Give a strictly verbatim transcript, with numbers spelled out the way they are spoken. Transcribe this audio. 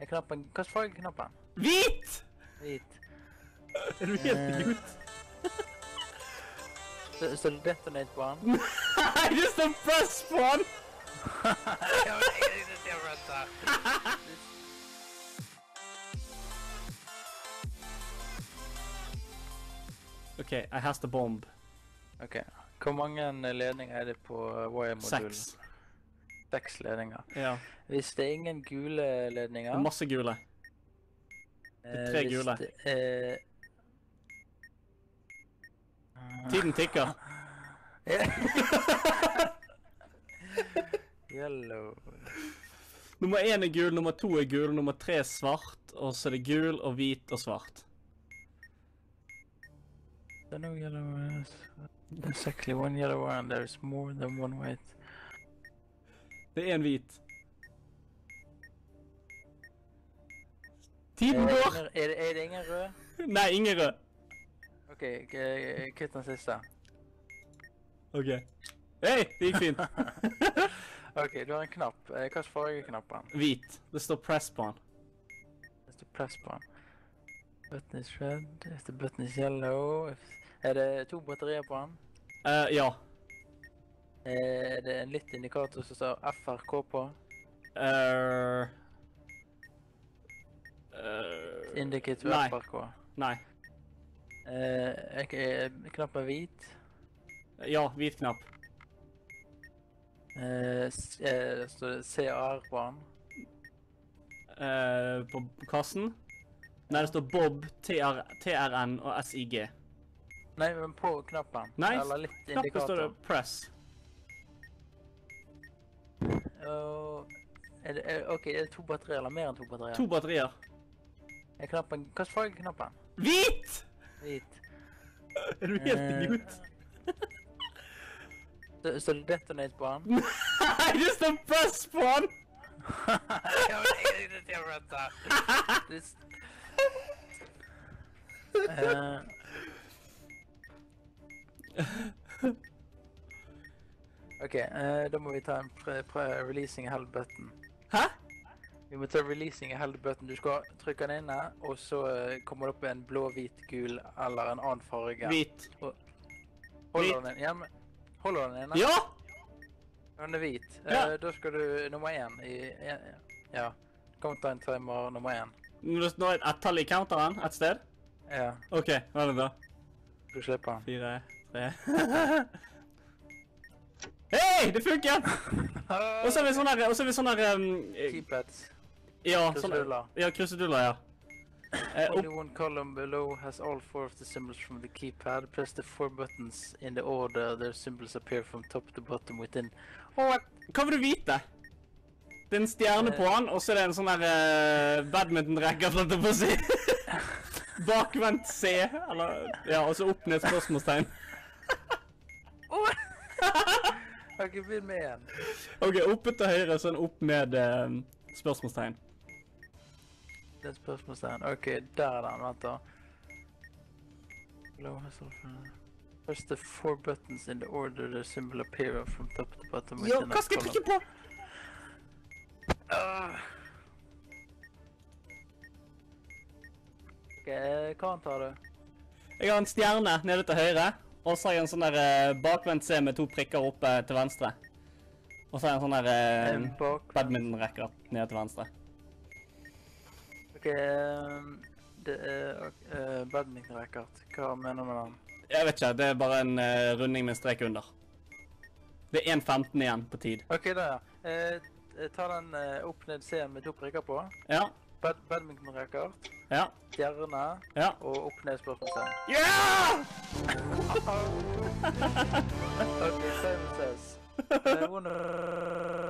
Jag knappar, kanske får jag knappa. Vitt! Vitt. Är du helt ljud? Så du detonate på han? Nej, just en press på han! Jag vet inte, jag röstar. Okej, okay, I has the bomb. Okej, okay. Hur många ledningar är det på varje modul? Sex. Sex ledningar. Ja. Visst det är ingen gula ledningar? Det är massa gula. Det är tre gula. Det, eh... Tiden tickar. Yellow. Nummer en är gul, nummer två är gul, nummer tre är svart. Och så är det gul och vit och svart. There's no yellow, uh, exactly one yellow and there's more than one white. Det är en vit. Tiden går! Är, är, är det ingen röd? Nej, ingen röd. Okej, okay, kutt den sista. Okej. Okay. Hej, det gick fint. Okej, okay, du har en knapp. Kanske farliga knappen. Vit. Det står press på den. Det står press på den. Button is red, if the button is yellow, if... Är det två batterier på han? Uh, ja. Är det en liten indikator som står F R K på? Uh, uh, Indikator nej. F R K? Nej. Uh, okay, knappen vit? Uh, ja, vit knapp. Uh, uh, står det C R på han? Uh, på kassen? Nej, det står Bob, T R N och S I G. Nej, men på knappen. Nej, knappen står det press. Uh, Okej, okay, är det två batterier eller mer än två batterier? Två batterier. Är knappen, kanske får jag knappen? Vit! Vit. Är du helt idiot? Uh, står det detonate på han? Nej, det står press på han! Jag vet inte, jag röstar. Uh. Okej, okay, uh, då måste vi ta en pre pre releasing held button. Hä? Vi måste ta releasing held button. Du ska trycka den ena och så uh, kommer det upp en blå, vit, gul eller en annan farga. Vit. Och, håller vit. Den? Ja, men, håller den ena? Ja! Den är vit. Ja. Uh, då ska du nummer en i en, ja, counter timer nummer en. Nu står det att tala i countern ett ställe. Ja. Okej, okay, vad är det då? Du släpper han. Fyra, tre. Hej, det funkar! Och så är vi såna här, och så är vi såna här... Um, keypads. Ja, krusidullar. Ja, krusidullar, ja. Uh, Only one column below has all four of the symbols from the keypad. Press the four buttons in the order their symbols appear from top to bottom within. Åh, kommer du vita? Det är en stjärne på han och så är det en sån här uh, badmintonracka för att du får se. Bakvänt C, eller, ja, och så upp med spörsmålstegn. Okej, vi med igen. Okej, uppe till höger, sen upp med uh, spörsmålstegn. Det är spörsmålstegn, okej, okay, där är den, vänta. Press the four buttons in the order the symbol appear from top to bottom. Ja, vad ska jag klicka på? Uh. Okej, kan ta du? Jag har en stjärna nere till höger. Och så har jag en sån där eh, bakvänt C med två prickar uppe till vänster. Och så har jag en sån där eh, badmintonräcker nere till vänster. Okej, det är eh, badmintonräcker. Vad menar man om? Jag vet inte, det är bara en eh, rundning med en streck under. Det är en femton igen på tid. Okej, där ja. Eh, ta den uh, upp ned C med topprickar på. Ja. Bad badmintonräcker. Ja. Stjärna. Ja. Och upp ned spörsmålstegn. Ja! Okej, same says.